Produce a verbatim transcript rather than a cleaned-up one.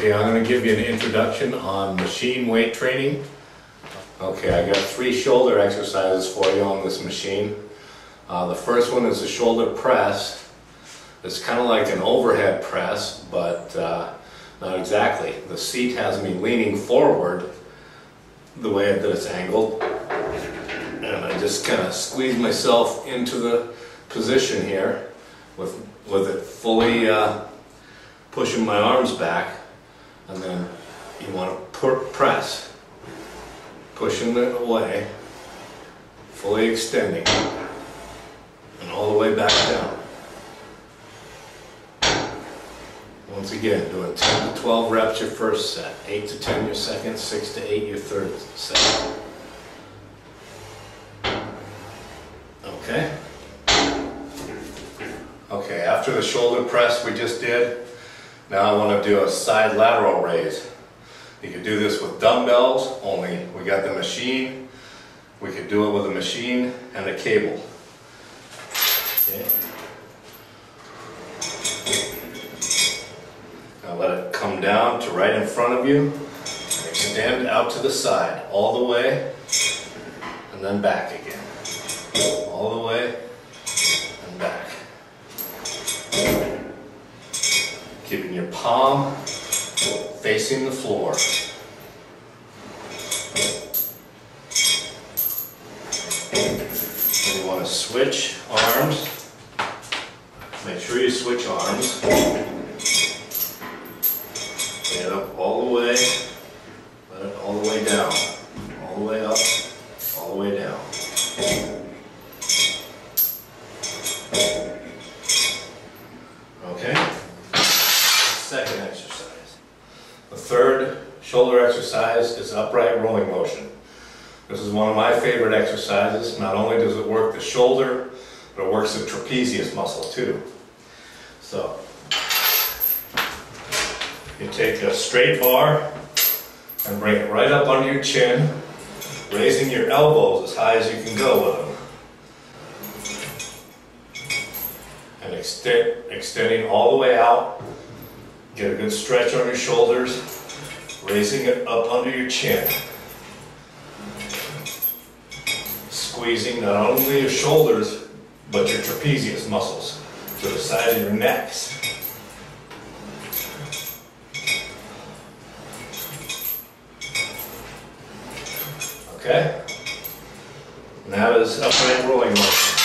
Okay, I'm going to give you an introduction on machine weight training. Okay, I got three shoulder exercises for you on this machine. Uh, the first one is a shoulder press. It's kind of like an overhead press, but uh, not exactly. The seat has me leaning forward the way that it's angled, and I just kind of squeeze myself into the position here with, with it fully uh, pushing my arms back, and then you want to press, pushing it away, fully extending, and all the way back down. Once again, doing ten to twelve reps your first set, eight to ten your second, six to eight your third set. Okay? Okay, after the shoulder press we just did, now I want to do a side lateral raise. You could do this with dumbbells, only we got the machine. We could do it with a machine and a cable. Okay. Now let it come down to right in front of you. Extend out to the side, all the way, and then back again. All the way, and back. Keeping your palm facing the floor. And you want to switch arms. Make sure you switch arms. Lay it up all the way. Let it all the way down. All the way up. All the way down. Okay? Second exercise. The third shoulder exercise is upright rolling motion. This is one of my favorite exercises. Not only does it work the shoulder, but it works the trapezius muscle too. So, you take a straight bar and bring it right up under your chin, raising your elbows as high as you can go with them. And extend, extending all the way out. Get a good stretch on your shoulders, raising it up under your chin. Squeezing not only your shoulders, but your trapezius muscles to the side of your necks. Okay? And that is upright rolling motion.